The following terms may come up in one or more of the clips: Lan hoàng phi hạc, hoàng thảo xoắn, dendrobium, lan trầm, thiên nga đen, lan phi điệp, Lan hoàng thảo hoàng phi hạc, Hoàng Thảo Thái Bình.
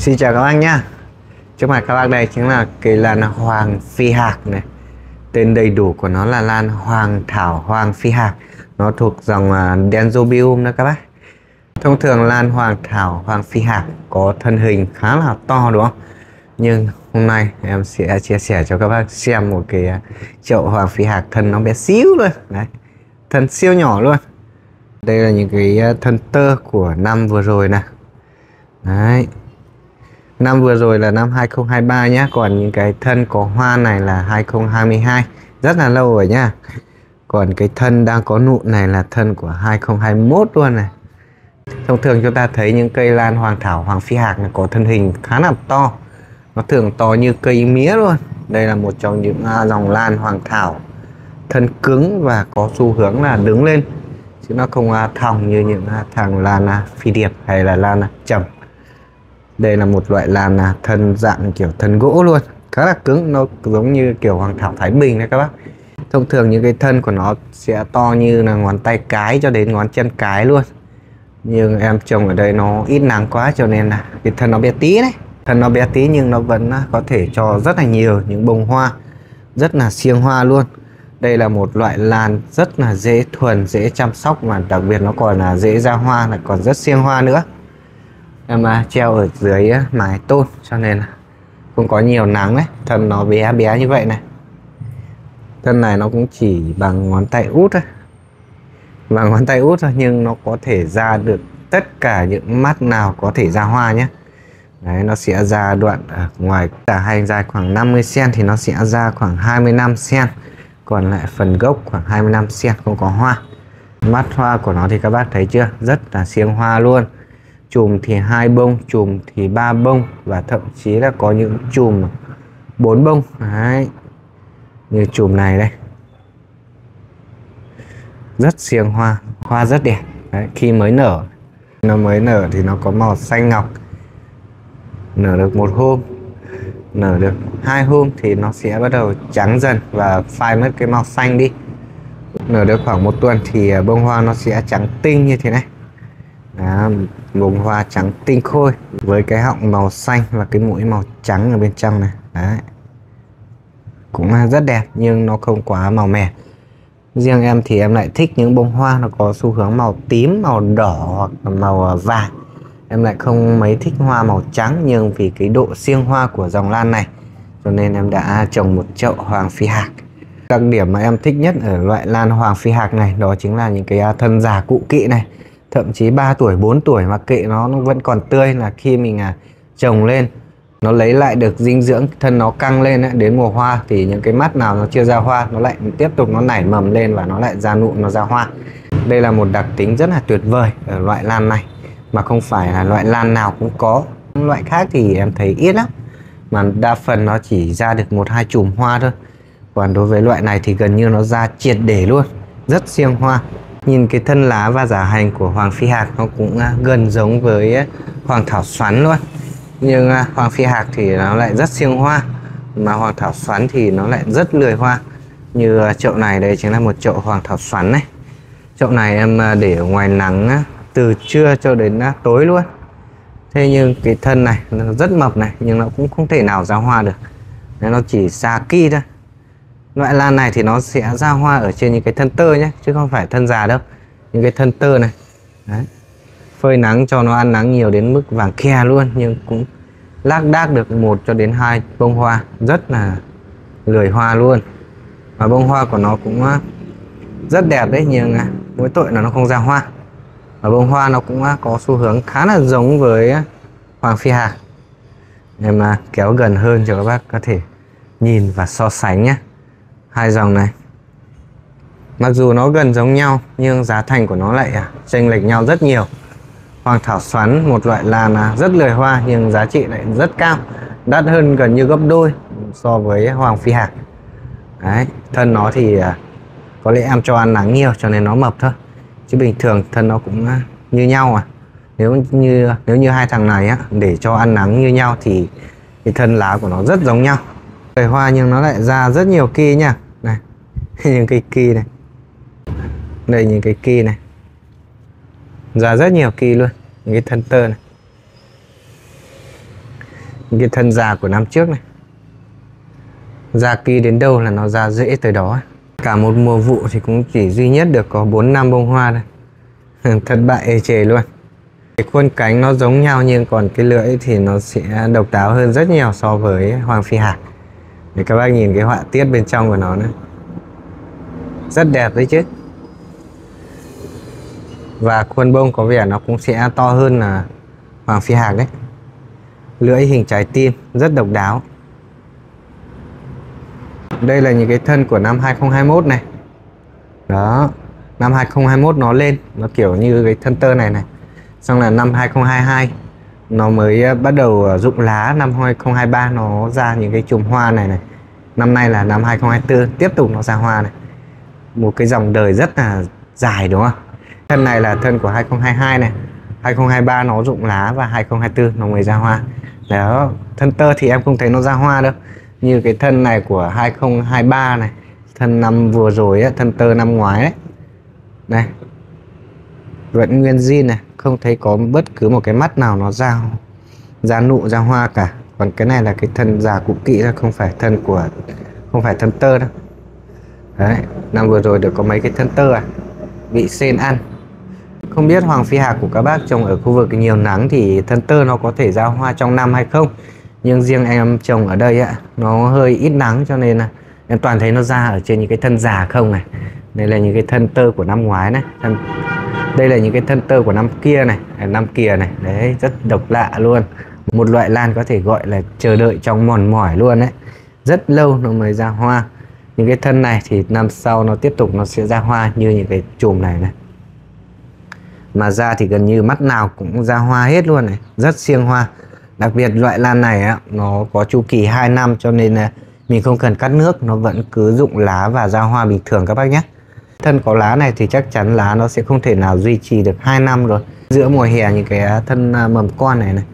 Xin chào các bác nhá. Trước mặt các bác đây chính là cây lan hoàng phi hạc này. Tên đầy đủ của nó là lan hoàng thảo hoàng phi hạc. Nó thuộc dòng dendrobium đó các bác. Thông thường lan hoàng thảo hoàng phi hạc có thân hình khá là to đúng không? Nhưng hôm nay em sẽ chia sẻ cho các bác xem một cái chậu hoàng phi hạc thân nó bé xíu luôn. Đấy, thân siêu nhỏ luôn. Đây là những cái thân tơ của năm vừa rồi nè. Đấy, năm vừa rồi là năm 2023 nhé. Còn những cái thân có hoa này là 2022. Rất là lâu rồi nhá. Còn cái thân đang có nụ này là thân của 2021 luôn này. Thông thường chúng ta thấy những cây lan hoàng thảo hoàng phi hạc này có thân hình khá là to. Nó thường to như cây mía luôn. Đây là một trong những dòng lan hoàng thảo thân cứng và có xu hướng là đứng lên, chứ nó không thòng như những thằng lan phi điệp hay là lan trầm. Đây là một loại lan thân dạng kiểu thân gỗ luôn, khá là cứng, nó giống như kiểu Hoàng Thảo Thái Bình đấy các bác. Thông thường những cái thân của nó sẽ to như là ngón tay cái cho đến ngón chân cái luôn. Nhưng em trồng ở đây nó ít nắng quá cho nên là cái thân nó bé tí đấy. Thân nó bé tí nhưng nó vẫn có thể cho rất là nhiều những bông hoa, rất là siêng hoa luôn. Đây là một loại lan rất là dễ thuần, dễ chăm sóc mà đặc biệt nó còn là dễ ra hoa, là còn rất siêng hoa nữa. Em treo ở dưới mái tôn cho nên là không có nhiều nắng đấy. Thân nó bé bé như vậy này. Thân này nó cũng chỉ bằng ngón tay út thôi. Bằng ngón tay út thôi nhưng nó có thể ra được tất cả những mắt nào có thể ra hoa nhé. Đấy, nó sẽ ra đoạn ở ngoài tả hành dài khoảng 50 cm thì nó sẽ ra khoảng 25 cm. Còn lại phần gốc khoảng 25 cm không có hoa. Mắt hoa của nó thì các bác thấy chưa? Rất là siêng hoa luôn. Chùm thì 2 bông, chùm thì 3 bông và thậm chí là có những chùm 4 bông. Đấy, như chùm này đây, rất siêng hoa, hoa rất đẹp. Đấy, khi mới nở, nó mới nở thì nó có màu xanh ngọc. Nở được 1 hôm, nở được 2 hôm thì nó sẽ bắt đầu trắng dần và phai mất cái màu xanh đi. Nở được khoảng 1 tuần thì bông hoa nó sẽ trắng tinh như thế này. Đó, bông hoa trắng tinh khôi với cái họng màu xanh và cái mũi màu trắng ở bên trong này. Đấy, cũng rất đẹp nhưng nó không quá màu mè. Riêng em thì em lại thích những bông hoa nó có xu hướng màu tím, màu đỏ hoặc là màu vàng. Em lại không mấy thích hoa màu trắng, nhưng vì cái độ siêng hoa của dòng lan này cho nên em đã trồng một chậu hoàng phi hạc. Đặc điểm mà em thích nhất ở loại lan hoàng phi hạc này đó chính là những cái thân già cụ kỵ này. Thậm chí 3 tuổi, 4 tuổi mà kệ nó vẫn còn tươi, là khi mình trồng lên nó lấy lại được dinh dưỡng, thân nó căng lên ấy, đến mùa hoa thì những cái mắt nào nó chưa ra hoa nó lại tiếp tục nó nảy mầm lên và nó lại ra nụ, nó ra hoa. Đây là một đặc tính rất là tuyệt vời ở loại lan này, mà không phải là loại lan nào cũng có. Loại khác thì em thấy ít lắm, mà đa phần nó chỉ ra được 1-2 chùm hoa thôi. Còn đối với loại này thì gần như nó ra triệt để luôn, rất siêng hoa. Nhìn cái thân lá và giả hành của hoàng phi hạc nó cũng gần giống với hoàng thảo xoắn luôn. Nhưng hoàng phi hạc thì nó lại rất siêng hoa, mà hoàng thảo xoắn thì nó lại rất lười hoa. Như chậu này đây chính là một chậu hoàng thảo xoắn này. Chậu này em để ở ngoài nắng từ trưa cho đến tối luôn. Thế nhưng cái thân này nó rất mập này, nhưng nó cũng không thể nào ra hoa được. Nên nó chỉ xa kỳ thôi. Loại lan này thì nó sẽ ra hoa ở trên những cái thân tơ nhé, chứ không phải thân già đâu. Những cái thân tơ này. Đấy, phơi nắng cho nó ăn nắng nhiều đến mức vàng khe luôn, nhưng cũng lác đác được 1 cho đến 2 bông hoa, rất là lười hoa luôn. Và bông hoa của nó cũng rất đẹp đấy, nhưng mỗi tội là nó không ra hoa. Và bông hoa nó cũng có xu hướng khá là giống với hoàng phi hạc. Em kéo gần hơn cho các bác có thể nhìn và so sánh nhé. Hai dòng này mặc dù nó gần giống nhau nhưng giá thành của nó lại chênh lệch nhau rất nhiều. Hoàng thảo xoắn, một loại lan rất lười hoa nhưng giá trị lại rất cao, đắt hơn gần như gấp đôi so với hoàng phi hạc. Đấy, thân nó thì có lẽ em cho ăn nắng nhiều cho nên nó mập thôi, chứ bình thường thân nó cũng như nhau. À, nếu như hai thằng này để cho ăn nắng như nhau thì cái thân lá của nó rất giống nhau. Lười hoa nhưng nó lại ra rất nhiều ki nha. Này, những cái ki này. Đây, những cái ki này. Ra rất nhiều ki luôn. Những cái thân tơ này. cái thân già của năm trước này, ra kỳ đến đâu là nó ra rễ tới đó. Cả một mùa vụ thì cũng chỉ duy nhất được có 4-5 bông hoa thôi. Thất bại ê chề luôn. Cái khuôn cánh nó giống nhau nhưng còn cái lưỡi thì nó sẽ độc đáo hơn rất nhiều so với hoàng phi hạc. Để các bác nhìn cái họa tiết bên trong của nó nữa, rất đẹp đấy chứ. Và khuôn bông có vẻ nó cũng sẽ to hơn là hoàng phi hạc đấy. Lưỡi hình trái tim rất độc đáo. Đây là những cái thân của năm 2021 này. Đó, năm 2021 nó lên, nó kiểu như cái thân tơ này này. Xong là năm 2022 nó mới bắt đầu rụng lá, năm 2023 nó ra những cái chùm hoa này này. Năm nay là năm 2024 tiếp tục nó ra hoa này. Một cái dòng đời rất là dài đúng không? Thân này là thân của 2022 này, 2023 nó rụng lá và 2024 nó mới ra hoa. Đó, thân tơ thì em không thấy nó ra hoa đâu. Như cái thân này của 2023 này, thân năm vừa rồi ấy, thân tơ năm ngoái đấy. Này, vẫn nguyên zin này, không thấy có bất cứ một cái mắt nào nó ra nụ, ra hoa cả. Còn cái này là cái thân già cũ kỹ thôi, không phải thân của, không phải thân tơ đâu. Đấy, năm vừa rồi được có mấy cái thân tơ à, bị sên ăn. Không biết hoàng phi hạc của các bác trồng ở khu vực nhiều nắng thì thân tơ nó có thể ra hoa trong năm hay không? Nhưng riêng em trồng ở đây ạ, nó hơi ít nắng cho nên là em toàn thấy nó ra ở trên những cái thân già không này. Đây là những cái thân tơ của năm ngoái này, đây là những cái thân tơ của năm kia này, năm kia này. Đấy, rất độc lạ luôn. Một loại lan có thể gọi là chờ đợi trong mòn mỏi luôn đấy. Rất lâu nó mới ra hoa. Những cái thân này thì năm sau nó tiếp tục nó sẽ ra hoa như những cái chùm này này. Mà ra thì gần như mắt nào cũng ra hoa hết luôn này, rất siêng hoa. Đặc biệt loại lan này á, nó có chu kỳ 2 năm cho nên là mình không cần cắt nước, nó vẫn cứ rụng lá và ra hoa bình thường các bác nhé. Thân có lá này thì chắc chắn lá nó sẽ không thể nào duy trì được 2 năm rồi. Giữa mùa hè những cái thân mầm con này này,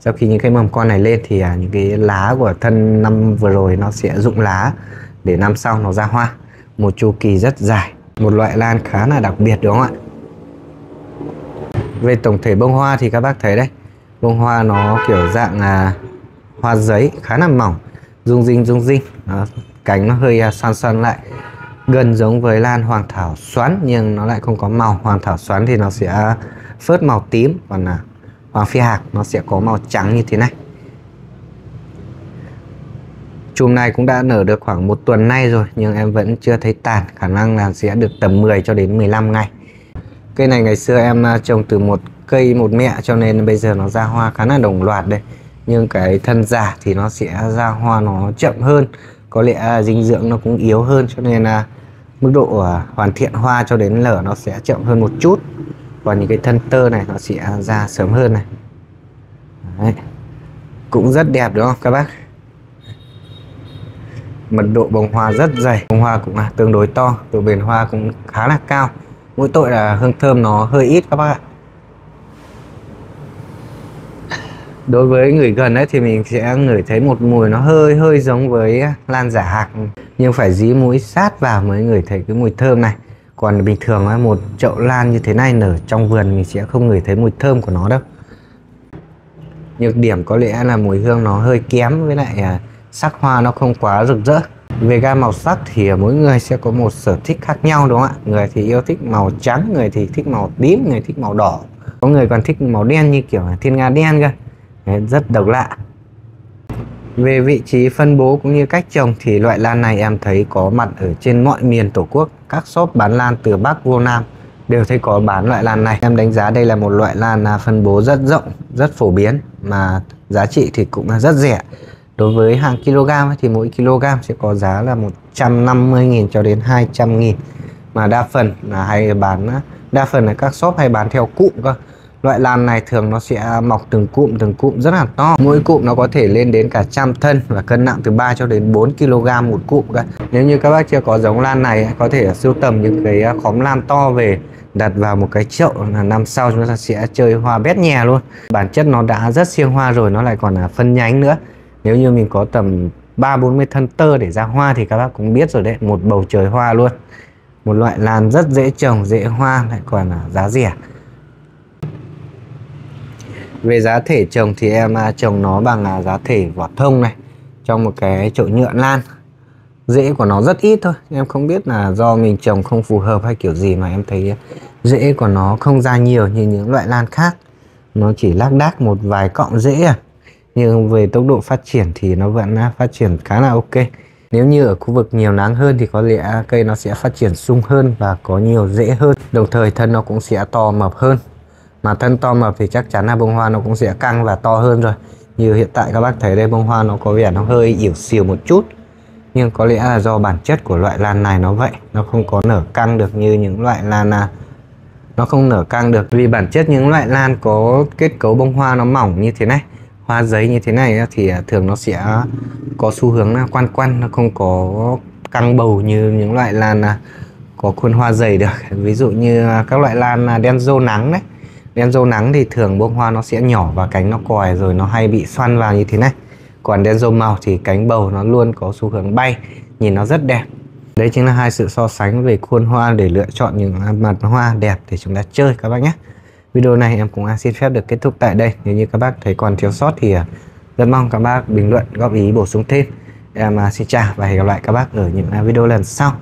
sau khi những cái mầm con này lên thì những cái lá của thân năm vừa rồi nó sẽ rụng lá để năm sau nó ra hoa. Một chu kỳ rất dài, một loại lan khá là đặc biệt đúng không ạ? Về tổng thể bông hoa thì các bác thấy đây, bông hoa nó kiểu dạng hoa giấy khá là mỏng, rung rinh. Đó, cánh nó hơi xoăn lại, gần giống với lan hoàng thảo xoắn nhưng nó lại không có màu. Hoàng thảo xoắn thì nó sẽ phớt màu tím, còn là hoàng phi hạc nó sẽ có màu trắng như thế này. Chùm này cũng đã nở được khoảng 1 tuần nay rồi nhưng em vẫn chưa thấy tàn, khả năng là sẽ được tầm 10 cho đến 15 ngày. Cây này ngày xưa em trồng từ một cây một mẹ cho nên bây giờ nó ra hoa khá là đồng loạt đây. Nhưng cái thân già thì nó sẽ ra hoa nó chậm hơn, có lẽ dinh dưỡng nó cũng yếu hơn cho nên là mức độ hoàn thiện hoa cho đến nở nó sẽ chậm hơn một chút. Còn những cái thân tơ này nó sẽ ra sớm hơn này. Đấy, cũng rất đẹp đúng không các bác? Mật độ bông hoa rất dày, bông hoa cũng tương đối to, độ bền hoa cũng khá là cao. Mỗi tội là hương thơm nó hơi ít các bác ạ. Đối với người gần ấy thì mình sẽ ngửi thấy một mùi nó hơi giống với lan giả hạc, nhưng phải dí mũi sát vào mới ngửi thấy cái mùi thơm này. Còn bình thường ấy, một chậu lan như thế này nở trong vườn mình sẽ không ngửi thấy mùi thơm của nó đâu. Nhược điểm có lẽ là mùi hương nó hơi kém, với lại sắc hoa nó không quá rực rỡ. Về ga màu sắc thì mỗi người sẽ có một sở thích khác nhau đúng không ạ? Người thì yêu thích màu trắng, người thì thích màu tím, người thích màu đỏ. Có người còn thích màu đen như kiểu là thiên nga đen cơ. Đấy, rất độc lạ. Về vị trí phân bố cũng như cách trồng thì loại lan này em thấy có mặt ở trên mọi miền Tổ quốc. Các shop bán lan từ Bắc vô Nam đều thấy có bán loại lan này. Em đánh giá đây là một loại lan phân bố rất rộng, rất phổ biến mà giá trị thì cũng rất rẻ. Đối với hàng kg thì mỗi kg sẽ có giá là 150.000 cho đến 200.000, mà đa phần là các shop hay bán theo cụm cơ. Loại lan này thường nó sẽ mọc từng cụm rất là to. Mỗi cụm nó có thể lên đến cả 100 thân và cân nặng từ 3 cho đến 4 kg một cụm. Nếu như các bác chưa có giống lan này, có thể sưu tầm những cái khóm lan to về đặt vào một cái chậu là năm sau chúng ta sẽ chơi hoa bét nhà luôn. Bản chất nó đã rất siêng hoa rồi, nó lại còn là phân nhánh nữa. Nếu như mình có tầm 30-40 thân tơ để ra hoa thì các bác cũng biết rồi đấy, một bầu trời hoa luôn. Một loại lan rất dễ trồng, dễ hoa, lại còn là giá rẻ. Về giá thể trồng thì em trồng nó bằng giá thể vỏ thông này, trong một cái chậu nhựa lan. Rễ của nó rất ít thôi, em không biết là do mình trồng không phù hợp hay kiểu gì mà em thấy rễ của nó không ra nhiều như những loại lan khác. Nó chỉ lác đác một vài cọng rễ à. Nhưng về tốc độ phát triển thì nó vẫn phát triển khá là ok. Nếu như ở khu vực nhiều nắng hơn thì có lẽ cây nó sẽ phát triển sung hơn và có nhiều rễ hơn. Đồng thời thân nó cũng sẽ to mập hơn. Mà thân to mập thì chắc chắn là bông hoa nó cũng sẽ căng và to hơn rồi. Như hiện tại các bác thấy đây, bông hoa nó có vẻ nó hơi ỉu xìu một chút. Nhưng có lẽ là do bản chất của loại lan này nó vậy. Nó không có nở căng được như những loại lan nào. Nó không nở căng được vì bản chất những loại lan có kết cấu bông hoa nó mỏng như thế này, hoa giấy như thế này thì thường nó sẽ có xu hướng là quan quan, nó không có căng bầu như những loại lan có khuôn hoa dày được. Ví dụ như các loại lan dendro nắng đấy, dendro nắng thì thường bông hoa nó sẽ nhỏ và cánh nó còi rồi nó hay bị xoăn vào như thế này. Còn dendro màu thì cánh bầu nó luôn có xu hướng bay, nhìn nó rất đẹp. Đấy chính là hai sự so sánh về khuôn hoa để lựa chọn những mặt hoa đẹp để chúng ta chơi các bác nhé. Video này em cũng xin phép được kết thúc tại đây. Nếu như các bác thấy còn thiếu sót thì rất mong các bác bình luận góp ý bổ sung thêm. Em xin chào và hẹn gặp lại các bác ở những video lần sau.